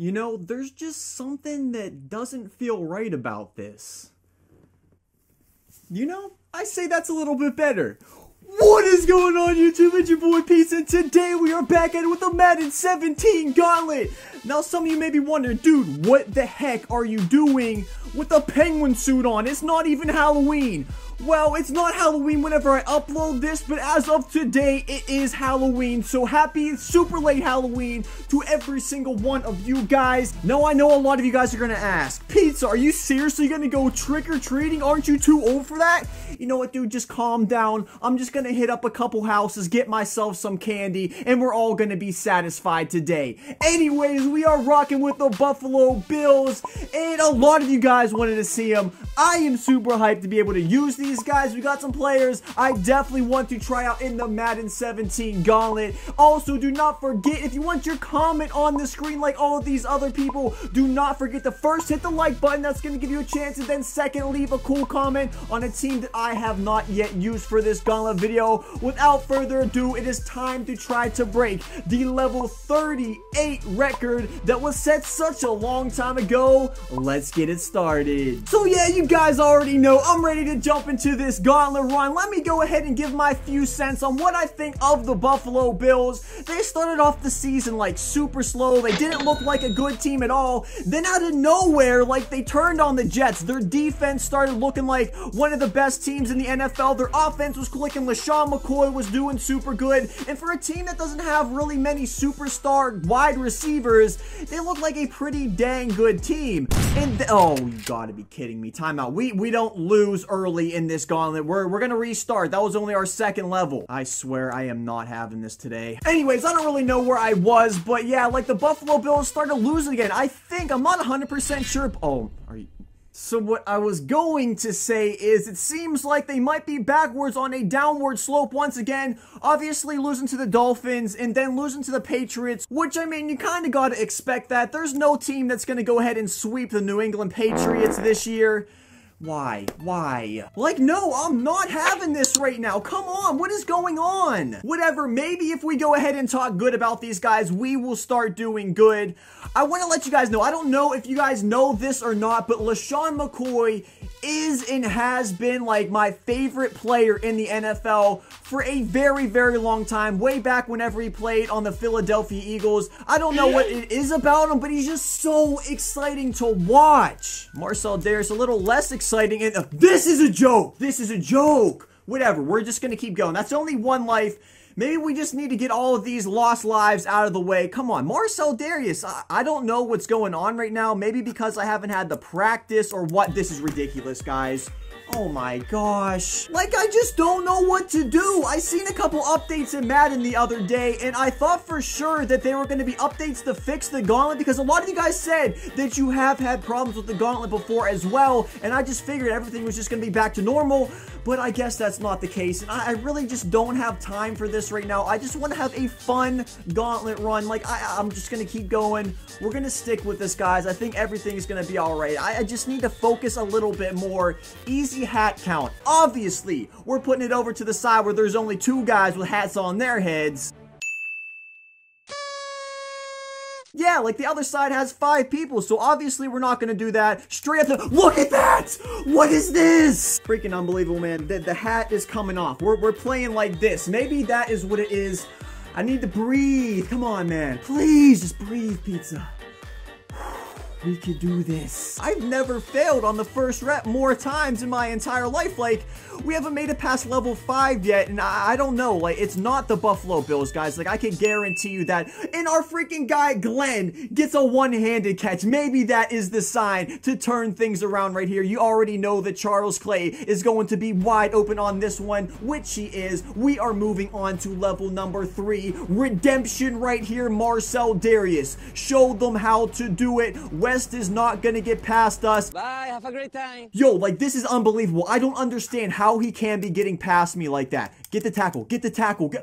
You know, there's just something that doesn't feel right about this. You know, I say that's a little bit better. What is going on, YouTube? It's your boy Peace, and today we are back at it with a Madden 17 gauntlet. Now, some of you may be wondering, dude, what the heck are you doing with a penguin suit on? It's not even Halloween. Well, it's not Halloween whenever I upload this, but as of today, it is Halloween. So happy super late Halloween to every single one of you guys. Now, I know a lot of you guys are going to ask, Pizza, are you seriously going to go trick-or-treating? Aren't you too old for that? You know what, dude, just calm down. I'm just going to hit up a couple houses, get myself some candy, and we're all going to be satisfied today. Anyways, we are rocking with the Buffalo Bills, and a lot of you guys wanted to see them. I am super hyped to be able to use these guys. We got some players I definitely want to try out in the Madden 17 gauntlet. Also, do not forget, if you want your comment on the screen like all of these other people, do not forget to first hit the like button. That's going to give you a chance, and then second, leave a cool comment on a team that I have not yet used for this gauntlet video. Without further ado, it is time to try to break the level 38 record that was set such a long time ago. Let's get it started. So yeah, you guys already know I'm ready to jump into this gauntlet run. Let me go ahead and give my few cents on what I think of the Buffalo Bills. They started off the season like super slow. They didn't look like a good team at all. Then out of nowhere, like, they turned on the Jets. Their defense started looking like one of the best teams in the NFL. Their offense was clicking. LeSean McCoy was doing super good. And for a team that doesn't have really many superstar wide receivers, they look like a pretty dang good team. And oh, you gotta be kidding me. Timeout. We don't lose early in this gauntlet. We're gonna restart. That was only our second level. I swear I am not having this today. Anyways, I don't really know where I was, but yeah, like, the Buffalo Bills started losing again. I think I'm not 100% sure. Oh, are you? So what I was going to say is it seems like they might be backwards on a downward slope once again. Obviously losing to the Dolphins and then losing to the Patriots, which, I mean, you kind of got to expect that. There's no team that's going to go ahead and sweep the New England Patriots this year. Why? Like, no, I'm not having this right now. Come on, what is going on? Whatever, maybe if we go ahead and talk good about these guys, we will start doing good. I want to let you guys know, I don't know if you guys know this or not, but LeSean McCoy is and has been, like, my favorite player in the NFL for a very, very long time, way back whenever he played on the Philadelphia Eagles. I don't know what it is about him, but he's just so exciting to watch. Marcell Dareus, a little less exciting. And this is a joke. This is a joke. Whatever. We're just going to keep going. That's only one life. Maybe we just need to get all of these lost lives out of the way. Come on. Marcell Dareus. I don't know what's going on right now. Maybe because I haven't had the practice or what. This is ridiculous, guys. Oh my gosh. Like, I just don't know what to do. I seen a couple updates in Madden the other day, and I thought for sure that they were going to be updates to fix the gauntlet, because a lot of you guys said that you have had problems with the gauntlet before as well, and I just figured everything was just going to be back to normal, but I guess that's not the case, and I really just don't have time for this right now. I just want to have a fun gauntlet run. Like, I'm just going to keep going. We're going to stick with this, guys. I think everything's going to be all right. I just need to focus a little bit more. Easy hat count. Obviously, we're putting it over to the side where there's only two guys with hats on their heads. Yeah, like, the other side has 5 people, so obviously we're not gonna do that. Straight up the— look at that! What is this? Freaking unbelievable, man. The hat is coming off. We're playing like this. Maybe that is what it is. I need to breathe. Come on, man. Please, just breathe, Pizza. We could do this. I've never failed on the first rep more times in my entire life. Like, we haven't made it past level 5 yet, and I don't know. Like, it's not the Buffalo Bills, guys. Like, I can guarantee you that. And our freaking guy, Glenn, gets a one-handed catch. Maybe that is the sign to turn things around right here. You already know that Charles Clay is going to be wide open on this one, which he is. We are moving on to level number 3. Redemption right here. Marcell Dareus showed them how to do it. West is not gonna get past us. Bye, have a great time. Yo, like, this is unbelievable. I don't understand how he can be getting past me like that. Get the tackle, get the tackle. He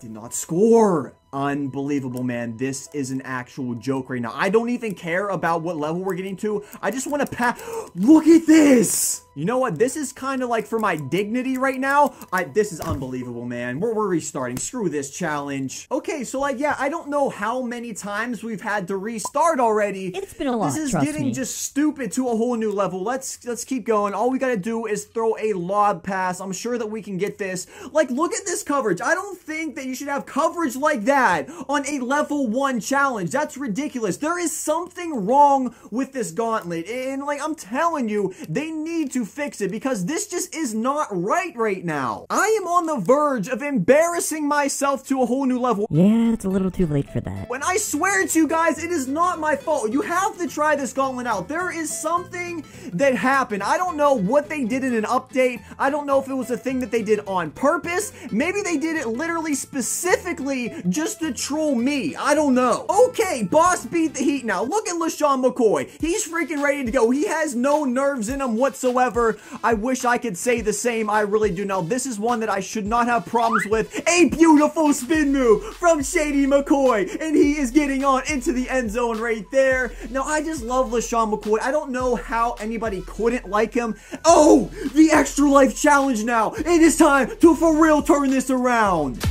did not score. unbelievable, man. This is an actual joke right now. I don't even care about what level we're getting to. I just want to pass. Look at this. You know what? This is kind of like for my dignity right now. This is unbelievable, man. We're restarting. Screw this challenge. Okay, so like, yeah, I don't know how many times we've had to restart already. It's been a lot. This is getting just stupid to a whole new level. Let's keep going. All we gotta do is throw a lob pass. I'm sure that we can get this. Like, look at this coverage. I don't think that you should have coverage like that on a level 1 challenge. That's ridiculous. There is something wrong with this gauntlet, and like I'm telling you, they need to fix it because this just is not right now. I am on the verge of embarrassing myself to a whole new level. Yeah, it's a little too late for that. When I swear to you guys, it is not my fault. You have to try this gauntlet out. There is something that happened. I don't know what they did in an update. I don't know if it was a thing that they did on purpose. Maybe they did it literally specifically just to troll me. I don't know. Okay, boss beat the heat now. Look at LeSean McCoy. He's freaking ready to go. He has no nerves in him whatsoever. I wish I could say the same. I really do. Now, this is one that I should not have problems with. A beautiful spin move from Shady McCoy, and he is getting on into the end zone right there. Now, I just love LeSean McCoy. I don't know how anybody couldn't like him. Oh, the extra life challenge now. It is time to, for real, turn this around.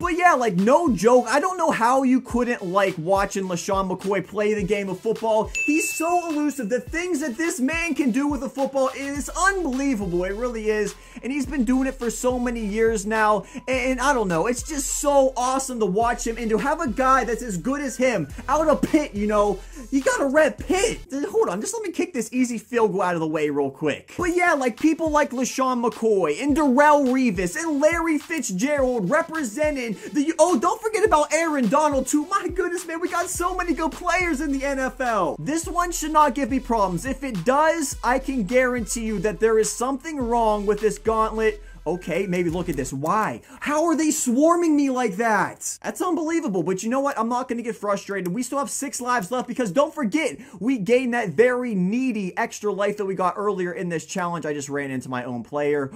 But yeah, like, no joke, I don't know how you couldn't like watching LeSean McCoy play the game of football. He's so elusive. The things that this man can do with the football is unbelievable. It really is. And he's been doing it for so many years now. And I don't know, it's just so awesome to watch him and to have a guy that's as good as him out of Pitt, you know. You gotta rep Pitt. Hold on, just let me kick this easy field goal out of the way real quick. But yeah, like, people like LeSean McCoy and Darrelle Revis and Larry Fitzgerald representing oh, don't forget about Aaron Donald too. My goodness, man, we got so many good players in the NFL. This one should not give me problems. If it does, I can guarantee you that there is something wrong with this gauntlet. Okay, maybe look at this. Why? How are they swarming me like that? That's unbelievable, but you know what? I'm not going to get frustrated. We still have 6 lives left because don't forget, we gained that very needy extra life that we got earlier in this challenge. I just ran into my own player.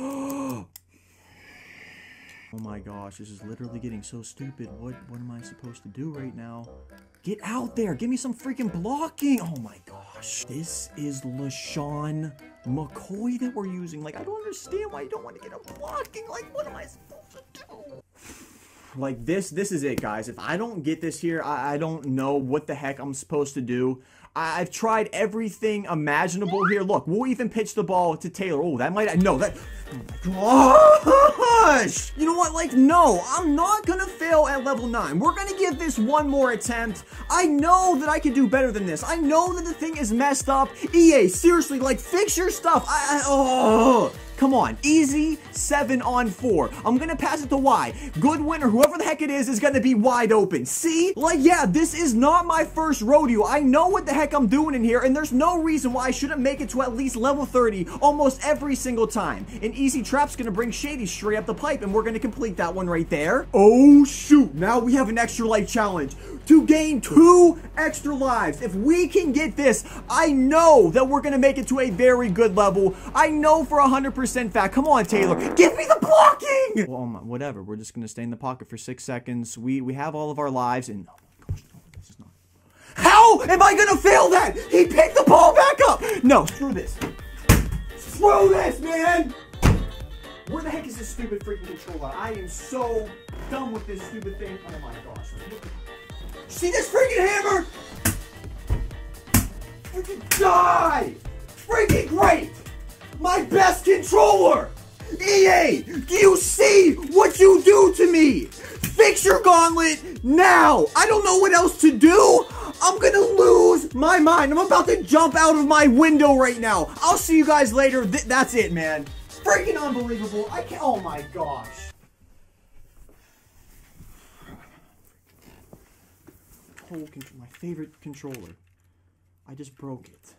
Oh my gosh, this is literally getting so stupid. What am I supposed to do right now? Get out there. Give me some freaking blocking. Oh my gosh. This is LeSean McCoy that we're using. Like, I don't understand why you don't want to get a blocking. Like, what am I supposed to do? Like, this is it, guys. If I don't get this here, I don't know what the heck I'm supposed to do. I've tried everything imaginable here. Look, we'll even pitch the ball to Taylor. Oh, that might... No, that... Oh my gosh! You know what? Like, no, I'm not gonna fail at level 9. We're gonna give this one more attempt. I know that I can do better than this. I know that the thing is messed up. EA, seriously, like, fix your stuff. Oh... Come on, easy 7 on 4. I'm gonna pass it to Y. Goodwin or whoever the heck it is gonna be wide open. See? Like, yeah, this is not my first rodeo. I know what the heck I'm doing in here, and there's no reason why I shouldn't make it to at least level 30 almost every single time. An easy trap's gonna bring Shady straight up the pipe, and we're gonna complete that one right there. Oh, shoot. Now we have an extra life challenge to gain 2 extra lives. If we can get this, I know that we're gonna make it to a very good level. I know for 100%. In fact, come on, Taylor, give me the blocking. Well, whatever, we're just gonna stay in the pocket for 6 seconds. We have all of our lives, and oh my gosh, no, this is not. How am I gonna fail that? He picked the ball back up. No, screw this. Screw this, man. Where the heck is this stupid freaking controller? I am so done with this stupid thing. Oh my gosh! See this freaking hammer? Freaking die! Freaking great! My best controller! EA, do you see what you do to me? Fix your gauntlet now! I don't know what else to do! I'm gonna lose my mind. I'm about to jump out of my window right now. I'll see you guys later. That's it, man. Freaking unbelievable. I can't. Oh my gosh. My favorite controller. I just broke it.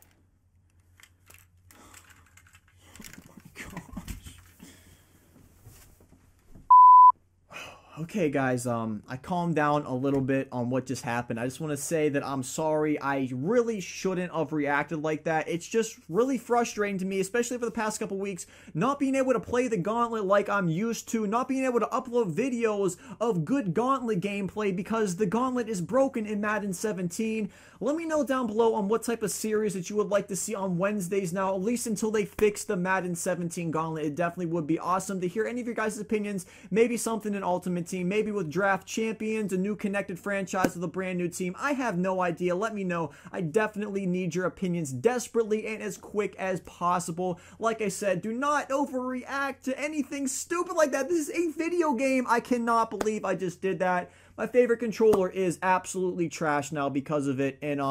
Okay, guys, I calmed down a little bit on what just happened. I just want to say that I'm sorry. I really shouldn't have reacted like that. It's just really frustrating to me, especially for the past couple weeks, not being able to play the Gauntlet like I'm used to, not being able to upload videos of good Gauntlet gameplay because the Gauntlet is broken in Madden 17. Let me know down below on what type of series that you would like to see on Wednesdays now, at least until they fix the Madden 17 Gauntlet. It definitely would be awesome to hear any of your guys' opinions, maybe something in Ultimate Team, maybe with Draft Champions, a new connected franchise with a brand new team. I have no idea. Let me know. I definitely need your opinions desperately and as quick as possible. Like I said, do not overreact to anything stupid like that. This is a video game. I cannot believe I just did that. My favorite controller is absolutely trash now because of it, and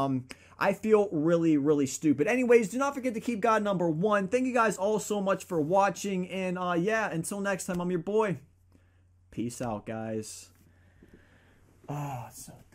I feel really, really stupid. Anyways, do not forget to keep God number one. Thank you guys all so much for watching, and yeah, until next time, I'm your boy. Peace out, guys. Oh, it's so